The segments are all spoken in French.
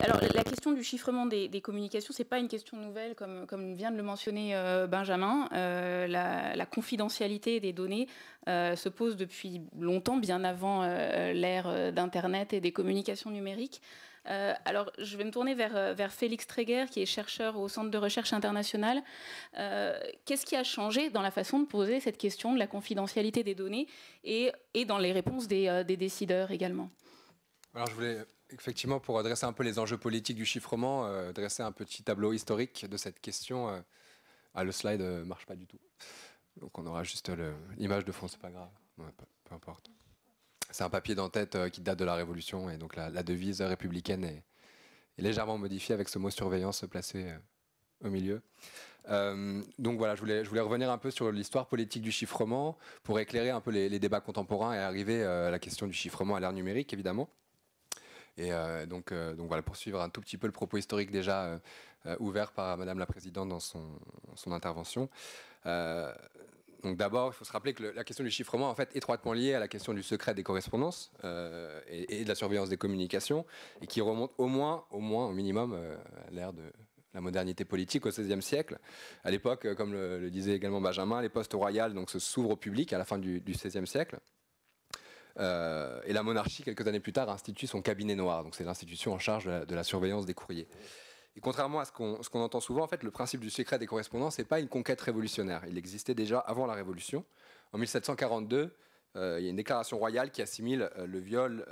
Alors, la question du chiffrement des communications, ce n'est pas une question nouvelle, comme vient de le mentionner Benjamin. La confidentialité des données se pose depuis longtemps, bien avant l'ère d'Internet et des communications numériques. Alors, je vais me tourner vers Félix Tréguer, qui est chercheur au Centre de recherche internationale. Qu'est-ce qui a changé dans la façon de poser cette question de la confidentialité des données et dans les réponses des décideurs également? Alors, je voulais effectivement, pour adresser un peu les enjeux politiques du chiffrement, dresser un petit tableau historique de cette question. Ah, le slide ne marche pas du tout. Donc, on aura juste l'image de fond, c'est pas grave. Ouais, peu importe. C'est un papier d'en-tête qui date de la Révolution, et donc la devise républicaine est légèrement modifiée avec ce mot surveillance placé au milieu. Donc voilà, je voulais revenir un peu sur l'histoire politique du chiffrement pour éclairer un peu les débats contemporains et arriver à la question du chiffrement à l'ère numérique, évidemment. Et donc voilà, pour suivre un tout petit peu le propos historique déjà ouvert par Madame la Présidente dans son intervention. Donc d'abord, il faut se rappeler que la question du chiffrement est en fait étroitement liée à la question du secret des correspondances et de la surveillance des communications, et qui remonte au minimum, à l'ère de la modernité politique au XVIe siècle. À l'époque, comme le disait également Benjamin, les postes royales donc, s'ouvrent au public à la fin du XVIe siècle. Et la monarchie, quelques années plus tard, institue son cabinet noir. Donc c'est l'institution en charge de la surveillance des courriers. Et contrairement à ce qu'on entend souvent, en fait, le principe du secret des correspondances n'est pas une conquête révolutionnaire. Il existait déjà avant la Révolution. En 1742, il y a une déclaration royale qui assimile le viol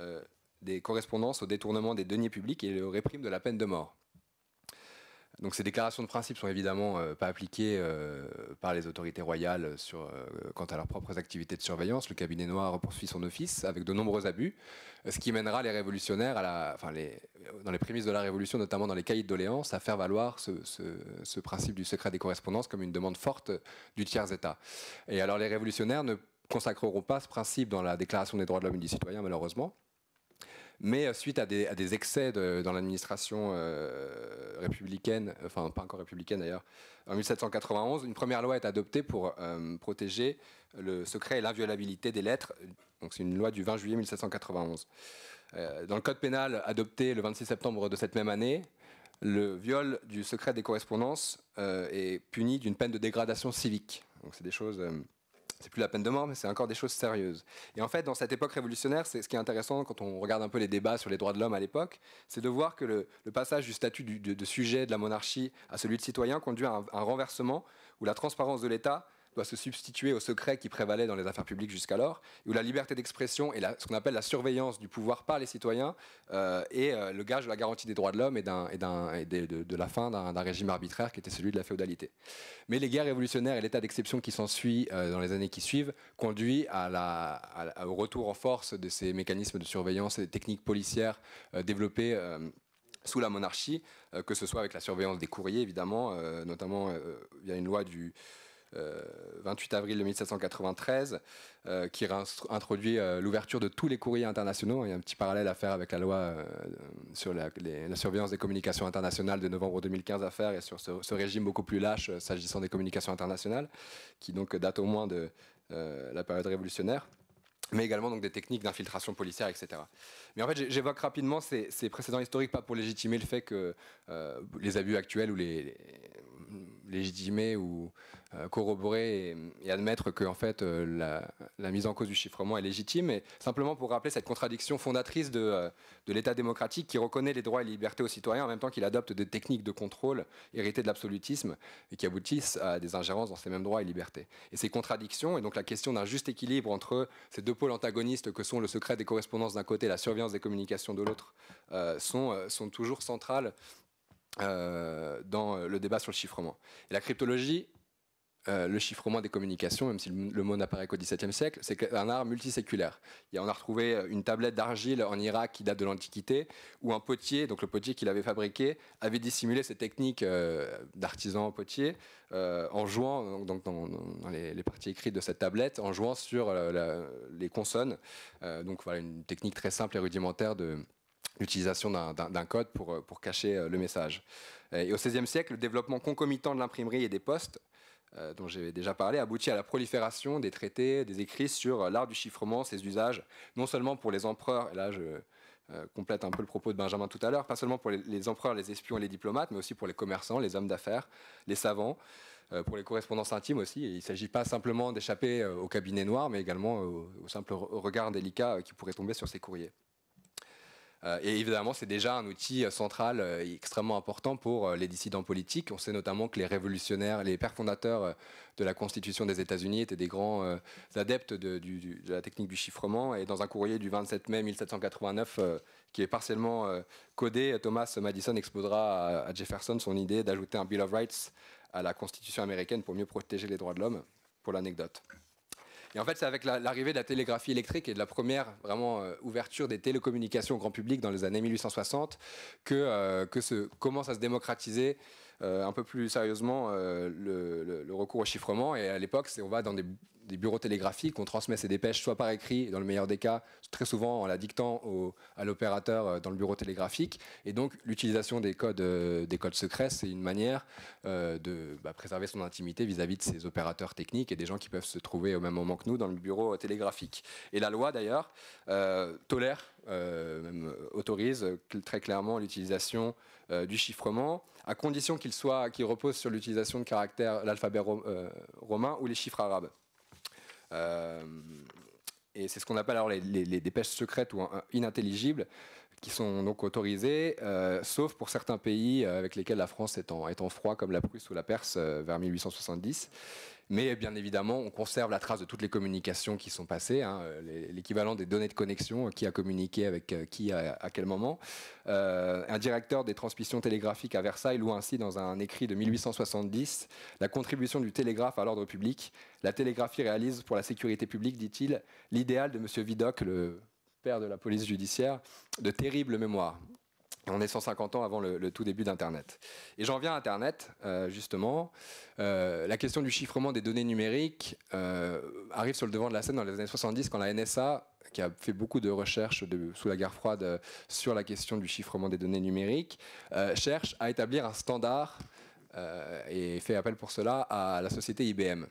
des correspondances au détournement des deniers publics et le réprime de la peine de mort. Donc ces déclarations de principe sont évidemment pas appliquées par les autorités royales quant à leurs propres activités de surveillance. Le cabinet noir poursuit son office avec de nombreux abus, ce qui mènera les révolutionnaires, dans les prémices de la Révolution, notamment dans les cahiers de doléances, à faire valoir ce principe du secret des correspondances comme une demande forte du tiers-État. Et alors les révolutionnaires ne consacreront pas ce principe dans la Déclaration des droits de l'homme et du citoyen, malheureusement. Mais suite à des excès dans l'administration républicaine, enfin pas encore républicaine d'ailleurs, en 1791, une première loi est adoptée pour protéger le secret et l'inviolabilité des lettres. Donc c'est une loi du 20 juillet 1791. Dans le code pénal adopté le 26 septembre de cette même année, le viol du secret des correspondances est puni d'une peine de dégradation civique. Donc c'est des choses... c'est plus la peine de mort, mais c'est encore des choses sérieuses. Et en fait, dans cette époque révolutionnaire, c'est ce qui est intéressant quand on regarde un peu les débats sur les droits de l'homme à l'époque, c'est de voir que le passage du statut de sujet de la monarchie à celui de citoyen conduit à un renversement où la transparence de l'État doit se substituer au secret qui prévalait dans les affaires publiques jusqu'alors, où la liberté d'expression et ce qu'on appelle la surveillance du pouvoir par les citoyens est le gage de la garantie des droits de l'homme et de la fin d'un régime arbitraire qui était celui de la féodalité. Mais les guerres révolutionnaires et l'état d'exception qui s'ensuit dans les années qui suivent conduit au retour en force de ces mécanismes de surveillance et des techniques policières développées sous la monarchie, que ce soit avec la surveillance des courriers évidemment, notamment via une loi du 28 avril 1793, qui introduit l'ouverture de tous les courriers internationaux. Il y a un petit parallèle à faire avec la loi sur la surveillance des communications internationales de novembre 2015 à faire, et sur ce régime beaucoup plus lâche s'agissant des communications internationales, qui donc date au moins de la période révolutionnaire, mais également donc des techniques d'infiltration policière, etc. Mais en fait, j'évoque rapidement ces précédents historiques, pas pour légitimer le fait que les abus actuels ou légitimer ou corroborer et admettre que en fait, la mise en cause du chiffrement est légitime, et simplement pour rappeler cette contradiction fondatrice de l'État démocratique qui reconnaît les droits et libertés aux citoyens en même temps qu'il adopte des techniques de contrôle héritées de l'absolutisme et qui aboutissent à des ingérences dans ces mêmes droits et libertés. Et ces contradictions, et donc la question d'un juste équilibre entre ces deux pôles antagonistes que sont le secret des correspondances d'un côté et la surveillance des communications de l'autre, sont toujours centrales dans le débat sur le chiffrement. Et la cryptologie, le chiffrement des communications, même si le mot n'apparaît qu'au XVIIe siècle, c'est un art multiséculaire. On a retrouvé une tablette d'argile en Irak qui date de l'Antiquité, où un potier, donc le potier qu'il avait fabriqué, avait dissimulé ses techniques d'artisan potier en jouant, donc dans les parties écrites de cette tablette, en jouant sur les consonnes. Donc voilà, une technique très simple et rudimentaire l'utilisation d'un code pour cacher le message. Et au XVIe siècle, le développement concomitant de l'imprimerie et des postes, dont j'avais déjà parlé, aboutit à la prolifération des traités, des écrits sur l'art du chiffrement, ses usages, non seulement pour les empereurs, et là complète un peu le propos de Benjamin tout à l'heure, pas seulement pour les empereurs, les espions et les diplomates, mais aussi pour les commerçants, les hommes d'affaires, les savants, pour les correspondances intimes aussi. Et il ne s'agit pas simplement d'échapper au cabinet noir, mais également au simple regard délicat qui pourrait tomber sur ces courriers. Et évidemment, c'est déjà un outil central et extrêmement important pour les dissidents politiques. On sait notamment que les révolutionnaires, les pères fondateurs de la Constitution des États-Unis étaient des grands adeptes de la technique du chiffrement. Et dans un courrier du 27 mai 1789, qui est partiellement codé, Thomas Madison exposera à Jefferson son idée d'ajouter un Bill of Rights à la Constitution américaine pour mieux protéger les droits de l'homme, pour l'anecdote. Et en fait, c'est avec l'arrivée de la télégraphie électrique et de la première vraiment ouverture des télécommunications au grand public dans les années 1860 que commence à se démocratiser un peu plus sérieusement le recours au chiffrement. Et à l'époque, on va dans des bureaux télégraphiques, on transmet ses dépêches soit par écrit, dans le meilleur des cas, très souvent en la dictant à l'opérateur dans le bureau télégraphique. Et donc, l'utilisation des codes secrets, c'est une manière de préserver son intimité vis-à-vis de ses opérateurs techniques et des gens qui peuvent se trouver au même moment que nous dans le bureau télégraphique. Et la loi, d'ailleurs, tolère, même autorise très clairement l'utilisation du chiffrement, à condition qu'il repose sur l'utilisation de caractères, l'alphabet romain ou les chiffres arabes. Et c'est ce qu'on appelle alors les dépêches secrètes ou inintelligibles, qui sont donc autorisées, sauf pour certains pays avec lesquels la France est en froid, comme la Prusse ou la Perse, vers 1870. Mais bien évidemment, on conserve la trace de toutes les communications qui sont passées, hein, l'équivalent des données de connexion, qui a communiqué avec qui à quel moment. Un directeur des transmissions télégraphiques à Versailles loue ainsi dans un écrit de 1870 la contribution du télégraphe à l'ordre public. La télégraphie réalise pour la sécurité publique, dit-il, l'idéal de M. Vidocq, le père de la police judiciaire, de terrible mémoire. On est 150 ans avant le tout début d'Internet. Et j'en viens à Internet, justement. La question du chiffrement des données numériques arrive sur le devant de la scène dans les années 70, quand la NSA, qui a fait beaucoup de recherches sous la guerre froide sur la question du chiffrement des données numériques, cherche à établir un standard et fait appel pour cela à la société IBM.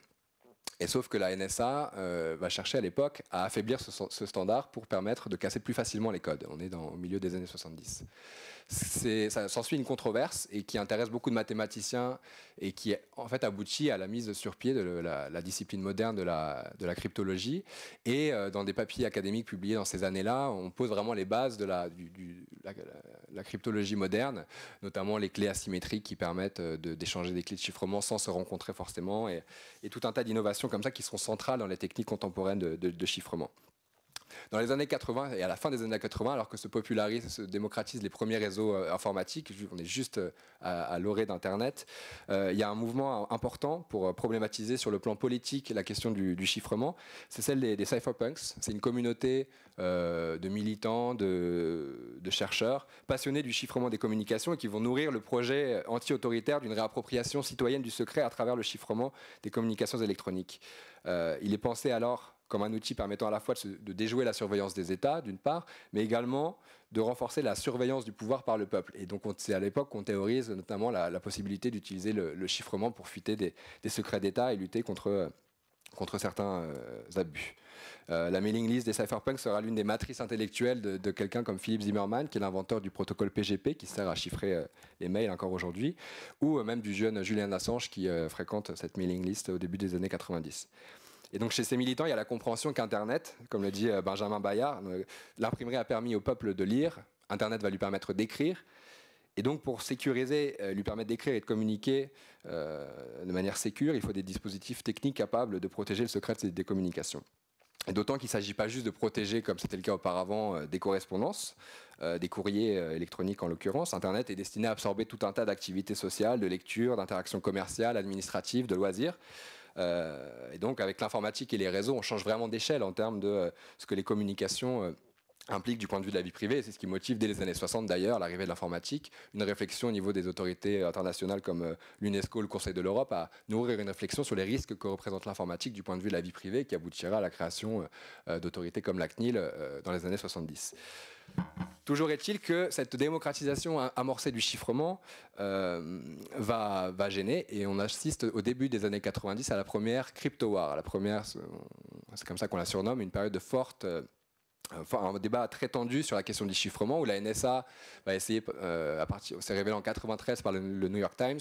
Et sauf que la NSA va chercher à l'époque à affaiblir ce standard pour permettre de casser plus facilement les codes. On est au milieu des années 70. Ça s'ensuit une controverse et qui intéresse beaucoup de mathématiciens et qui en fait aboutit à la mise sur pied de la discipline moderne de la cryptologie. Et dans des papiers académiques publiés dans ces années-là, on pose vraiment les bases de la cryptologie moderne, notamment les clés asymétriques qui permettent d'échanger des clés de chiffrement sans se rencontrer forcément et tout un tas d'innovations comme ça qui sont centrales dans les techniques contemporaines de chiffrement. Dans les années 80 et à la fin des années 80, alors que se popularisent, se démocratisent les premiers réseaux informatiques, on est juste à l'orée d'Internet, il y a un mouvement important pour problématiser sur le plan politique la question du chiffrement, c'est celle des cypherpunks. C'est une communauté de militants, de chercheurs, passionnés du chiffrement des communications et qui vont nourrir le projet anti-autoritaire d'une réappropriation citoyenne du secret à travers le chiffrement des communications électroniques. Il est pensé alors comme un outil permettant à la fois de déjouer la surveillance des États, d'une part, mais également de renforcer la surveillance du pouvoir par le peuple. Et donc, c'est à l'époque qu'on théorise notamment la possibilité d'utiliser le chiffrement pour fuiter des secrets d'État et lutter contre certains abus. La mailing list des cypherpunks sera l'une des matrices intellectuelles de quelqu'un comme Philippe Zimmermann, qui est l'inventeur du protocole PGP, qui sert à chiffrer les mails encore aujourd'hui, ou même du jeune Julien Assange, qui fréquente cette mailing list au début des années 90. Et donc chez ces militants, il y a la compréhension qu'Internet, comme le dit Benjamin Bayard, l'imprimerie a permis au peuple de lire, Internet va lui permettre d'écrire, et donc pour sécuriser, lui permettre d'écrire et de communiquer de manière sécure, il faut des dispositifs techniques capables de protéger le secret des communications. D'autant qu'il ne s'agit pas juste de protéger, comme c'était le cas auparavant, des correspondances, des courriers électroniques en l'occurrence. Internet est destiné à absorber tout un tas d'activités sociales, de lecture, d'interactions commerciales, administratives, de loisirs. Et donc avec l'informatique et les réseaux, on change vraiment d'échelle en termes de ce que les communications impliquent du point de vue de la vie privée. C'est ce qui motive dès les années 60 d'ailleurs l'arrivée de l'informatique, une réflexion au niveau des autorités internationales comme l'UNESCO, le Conseil de l'Europe, à nourrir une réflexion sur les risques que représente l'informatique du point de vue de la vie privée qui aboutira à la création d'autorités comme la CNIL dans les années 70. Toujours est-il que cette démocratisation amorcée du chiffrement va gêner et on assiste au début des années 90 à la première crypto-war, c'est comme ça qu'on la surnomme, une période de forte enfin, un débat très tendu sur la question du chiffrement, où la NSA va essayer, s'est révélée en 1993 par le New York Times,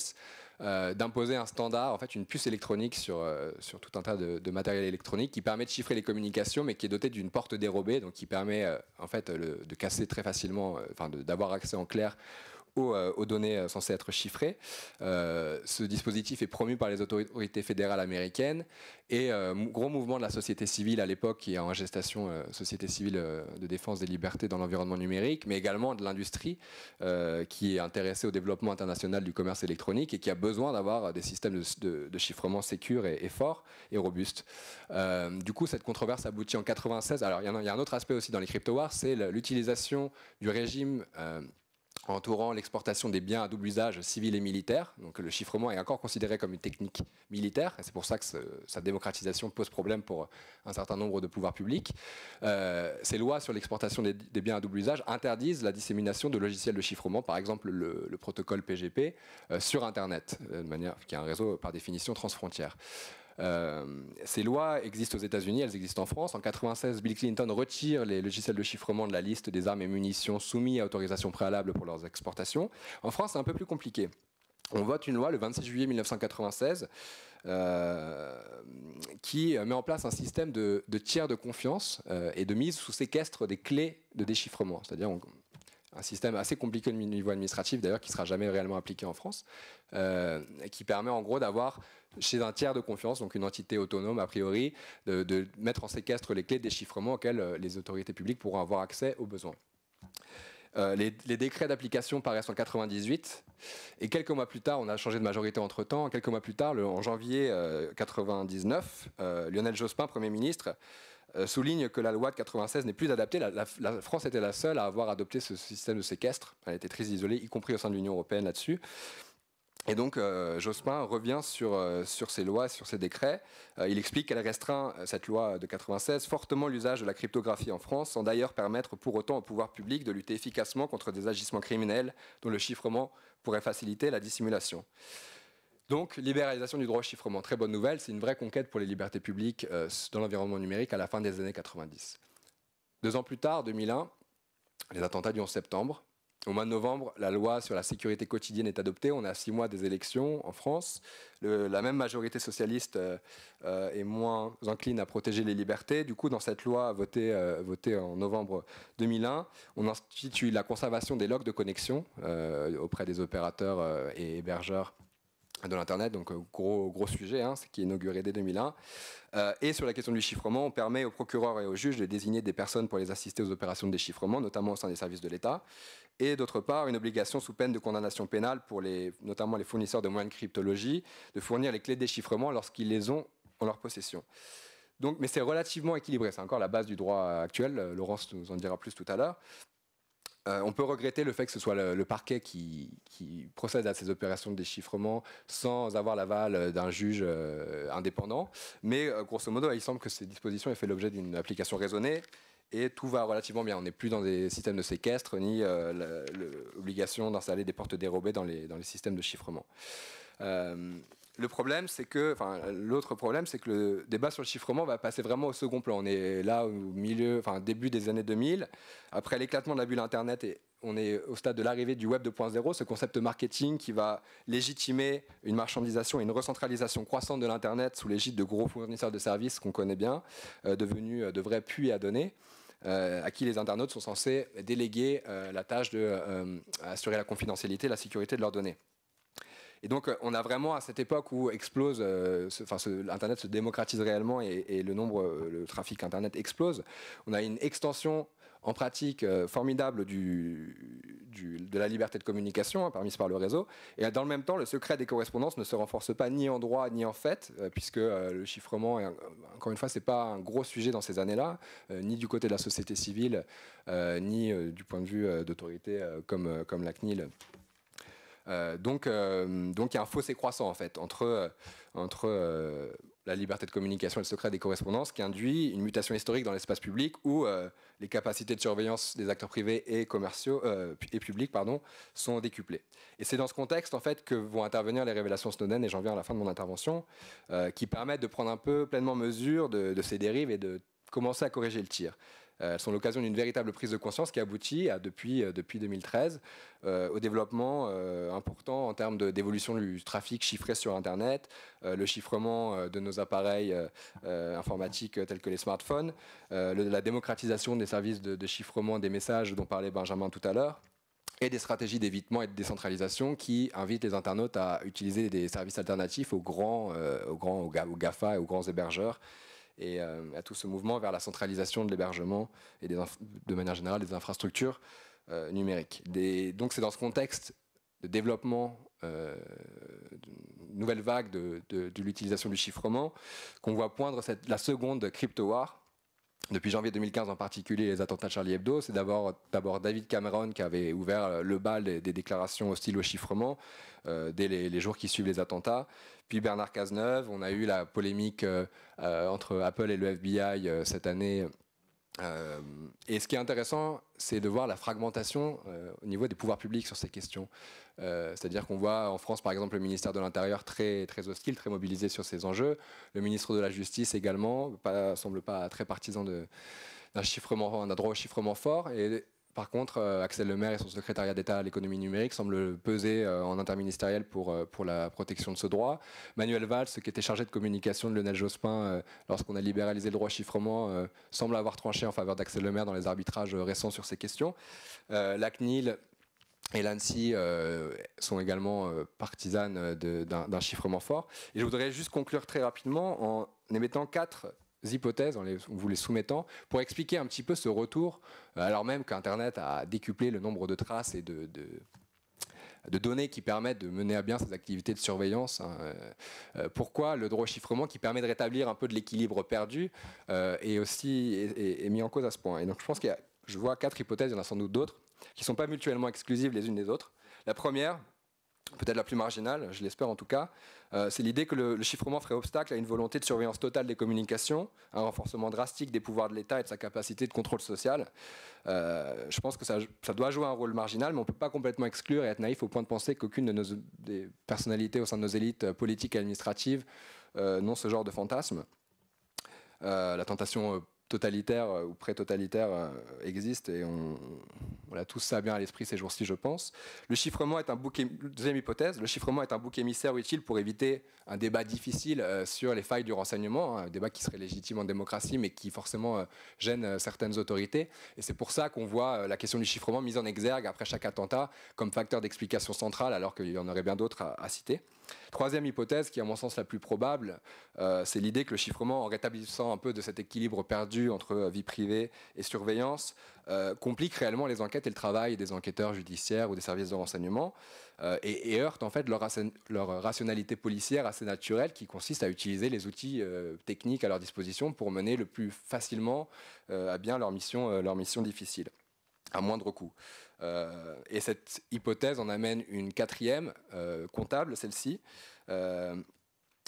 d'imposer un standard, en fait une puce électronique sur tout un tas de matériel électronique qui permet de chiffrer les communications, mais qui est dotée d'une porte dérobée, donc qui permet en fait de casser très facilement, enfin d'avoir accès en clair aux données censées être chiffrées. Ce dispositif est promu par les autorités fédérales américaines et gros mouvement de la société civile à l'époque qui est en gestation, société civile de défense des libertés dans l'environnement numérique, mais également de l'industrie qui est intéressée au développement international du commerce électronique et qui a besoin d'avoir des systèmes de chiffrement sécures et forts et robustes. Du coup, cette controverse aboutit en 1996. Alors, il y a un autre aspect aussi dans les crypto-wars, c'est l'utilisation du régime entourant l'exportation des biens à double usage civil et militaire. Donc le chiffrement est encore considéré comme une technique militaire, et c'est pour ça que sa démocratisation pose problème pour un certain nombre de pouvoirs publics. Ces lois sur l'exportation des biens à double usage interdisent la dissémination de logiciels de chiffrement, par exemple le protocole PGP, sur Internet, de manière qui est un réseau par définition transfrontière. Ces lois existent aux États-Unis, elles existent en France. En 1996, Bill Clinton retire les logiciels de chiffrement de la liste des armes et munitions soumis à autorisation préalable pour leurs exportations. En France, c'est un peu plus compliqué. On vote une loi le 26 juillet 1996 qui met en place un système de tiers de confiance et de mise sous séquestre des clés de déchiffrement. C'est-à-dire un système assez compliqué au niveau administratif, d'ailleurs, qui ne sera jamais réellement appliqué en France, qui permet en gros d'avoir chez un tiers de confiance, donc une entité autonome a priori, de mettre en séquestre les clés de déchiffrement auxquelles les autorités publiques pourront avoir accès aux besoins. Les décrets d'application paraissent en 1998 et quelques mois plus tard, on a changé de majorité entre-temps, quelques mois plus tard, en janvier 1999, Lionel Jospin, Premier ministre, souligne que la loi de 1996 n'est plus adaptée. La France était la seule à avoir adopté ce système de séquestre. Elle était très isolée, y compris au sein de l'Union européenne là-dessus. Et donc Jospin revient sur ces lois, sur ces décrets. Il explique qu'elle restreint, cette loi de 1996, fortement l'usage de la cryptographie en France, sans d'ailleurs permettre pour autant au pouvoir public de lutter efficacement contre des agissements criminels dont le chiffrement pourrait faciliter la dissimulation. Donc, libéralisation du droit au chiffrement, très bonne nouvelle, c'est une vraie conquête pour les libertés publiques dans l'environnement numérique à la fin des années 90. 2 ans plus tard, 2001, les attentats du 11 septembre. Au mois de novembre, la loi sur la sécurité quotidienne est adoptée. On a 6 mois des élections en France. La même majorité socialiste est moins incline à protéger les libertés. Du coup, dans cette loi votée en novembre 2001, on institue la conservation des logs de connexion auprès des opérateurs et hébergeurs de l'Internet, donc gros sujet, hein, ce qui est inauguré dès 2001. Et sur la question du chiffrement, on permet aux procureurs et aux juges de désigner des personnes pour les assister aux opérations de déchiffrement, notamment au sein des services de l'État. Et d'autre part, une obligation sous peine de condamnation pénale pour notamment les fournisseurs de moyens de cryptologie de fournir les clés de déchiffrement lorsqu'ils les ont en leur possession. Donc, mais c'est relativement équilibré, c'est encore la base du droit actuel, Laurence nous en dira plus tout à l'heure. On peut regretter le fait que ce soit le parquet qui procède à ces opérations de déchiffrement sans avoir l'aval d'un juge indépendant. Mais grosso modo, il semble que ces dispositions aient fait l'objet d'une application raisonnée et tout va relativement bien. On n'est plus dans des systèmes de séquestre ni l'obligation d'installer des portes dérobées dans les systèmes de chiffrement. L'autre problème, c'est que le débat sur le chiffrement va passer vraiment au second plan. On est là au début des années 2000. Après l'éclatement de la bulle Internet, et on est au stade de l'arrivée du Web 2.0, ce concept marketing qui va légitimer une marchandisation et une recentralisation croissante de l'Internet sous l'égide de gros fournisseurs de services qu'on connaît bien, devenus de vrais puits à données, à qui les internautes sont censés déléguer la tâche d'assurer la confidentialité, la sécurité de leurs données. Et donc, on a vraiment à cette époque où explose, Internet se démocratise réellement et le trafic Internet explose. On a une extension en pratique formidable de la liberté de communication permise par le réseau. Et dans le même temps, le secret des correspondances ne se renforce pas ni en droit ni en fait, puisque le chiffrement, encore une fois, ce n'est pas un gros sujet dans ces années-là, ni du côté de la société civile, ni du point de vue d'autorité comme la CNIL. Donc il y a un fossé croissant en fait entre la liberté de communication et le secret des correspondances qui induit une mutation historique dans l'espace public où les capacités de surveillance des acteurs privés et commerciaux et publics sont décuplées. Et c'est dans ce contexte en fait que vont intervenir les révélations Snowden, et j'en viens à la fin de mon intervention, qui permettent de prendre pleinement mesure de ces dérives et de commencer à corriger le tir. sont l'occasion d'une véritable prise de conscience qui aboutit à, depuis 2013 au développement important en termes d'évolution du trafic chiffré sur Internet, le chiffrement de nos appareils informatiques tels que les smartphones, la démocratisation des services de chiffrement des messages dont parlait Benjamin tout à l'heure, et des stratégies d'évitement et de décentralisation qui invitent les internautes à utiliser des services alternatifs aux GAFA et aux grands hébergeurs, et à tout ce mouvement vers la centralisation de l'hébergement et de manière générale des infrastructures numériques. Donc c'est dans ce contexte de développement, d'une nouvelle vague de l'utilisation du chiffrement, qu'on voit poindre la seconde crypto-war. Depuis janvier 2015, en particulier les attentats de Charlie Hebdo, c'est d'abord David Cameron qui avait ouvert le bal des déclarations hostiles au chiffrement dès les jours qui suivent les attentats. Puis Bernard Cazeneuve, on a eu la polémique entre Apple et le FBI cette année. Et ce qui est intéressant, c'est de voir la fragmentation au niveau des pouvoirs publics sur ces questions. C'est-à-dire qu'on voit en France, par exemple, le ministère de l'Intérieur très, très hostile, très mobilisé sur ces enjeux. Le ministre de la Justice également ne semble pas très partisan d'un droit au chiffrement fort. Et par contre, Axel Lemaire et son secrétariat d'État à l'économie numérique semblent peser en interministériel pour la protection de ce droit. Manuel Valls, qui était chargé de communication de Lionel Jospin lorsqu'on a libéralisé le droit au chiffrement, semble avoir tranché en faveur d'Axel Lemaire dans les arbitrages récents sur ces questions. La CNIL et l'ANSSI sont également partisanes d'un chiffrement fort. Et je voudrais juste conclure très rapidement en émettant quatre hypothèses, en vous les soumettant, pour expliquer un petit peu ce retour, alors même qu'Internet a décuplé le nombre de traces et de données qui permettent de mener à bien ces activités de surveillance. Pourquoi le droit au chiffrement, qui permet de rétablir un peu de l'équilibre perdu, est mis en cause à ce point. Et donc je pense je vois quatre hypothèses, il y en a sans doute d'autres, qui ne sont pas mutuellement exclusives les unes des autres. La première, peut-être la plus marginale, je l'espère en tout cas, c'est l'idée que le chiffrement ferait obstacle à une volonté de surveillance totale des communications, un renforcement drastique des pouvoirs de l'État et de sa capacité de contrôle social. Je pense que ça doit jouer un rôle marginal, mais on ne peut pas complètement exclure et être naïf au point de penser qu'aucune des personnalités au sein de nos élites politiques et administratives n'ont ce genre de fantasme. La tentation totalitaire ou pré-totalitaire existe et on a tous ça bien à l'esprit ces jours-ci, je pense. Le chiffrement est deuxième hypothèse, le chiffrement est un bouc émissaire utile pour éviter un débat difficile sur les failles du renseignement, un débat qui serait légitime en démocratie mais qui forcément gêne certaines autorités. Et c'est pour ça qu'on voit la question du chiffrement mise en exergue après chaque attentat comme facteur d'explication centrale, alors qu'il y en aurait bien d'autres à citer. Troisième hypothèse, qui est à mon sens la plus probable, c'est l'idée que le chiffrement, en rétablissant un peu de cet équilibre perdu entre vie privée et surveillance, complique réellement les enquêtes et le travail des enquêteurs judiciaires ou des services de renseignement, et heurte en fait leur rationalité policière assez naturelle qui consiste à utiliser les outils techniques à leur disposition pour mener le plus facilement à bien leur mission difficile, à moindre coût. Et cette hypothèse en amène une quatrième, comptable, celle-ci,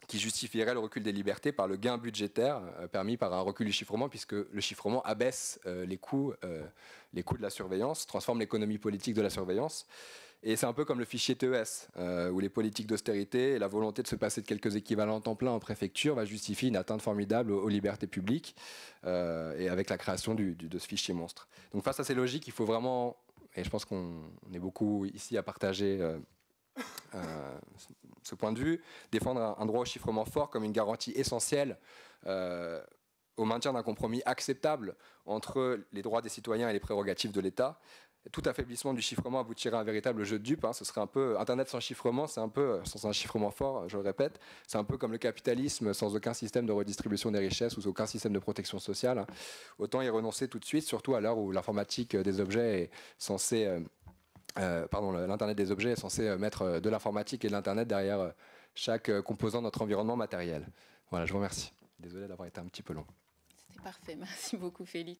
qui justifierait le recul des libertés par le gain budgétaire permis par un recul du chiffrement, puisque le chiffrement abaisse les coûts de la surveillance, transforme l'économie politique de la surveillance. Et c'est un peu comme le fichier TES, où les politiques d'austérité et la volonté de se passer de quelques équivalents temps plein en préfecture va justifier une atteinte formidable aux libertés publiques, et avec la création de ce fichier monstre. Donc face à ces logiques, il faut vraiment, et je pense qu'on est beaucoup ici à partager ce point de vue, défendre un droit au chiffrement fort comme une garantie essentielle au maintien d'un compromis acceptable entre les droits des citoyens et les prérogatives de l'État. Tout affaiblissement du chiffrement aboutirait à un véritable jeu de dupes. Ce serait un peu Internet sans chiffrement, c'est un peu sans un chiffrement fort, je le répète, c'est un peu comme le capitalisme sans aucun système de redistribution des richesses ou aucun système de protection sociale. Autant y renoncer tout de suite, surtout à l'heure où l'informatique des objets est censée, pardon, l'Internet des objets est censé mettre de l'informatique et de l'Internet derrière chaque composant de notre environnement matériel. Voilà, je vous remercie. Désolé d'avoir été un petit peu long. C'était parfait, merci beaucoup Félix.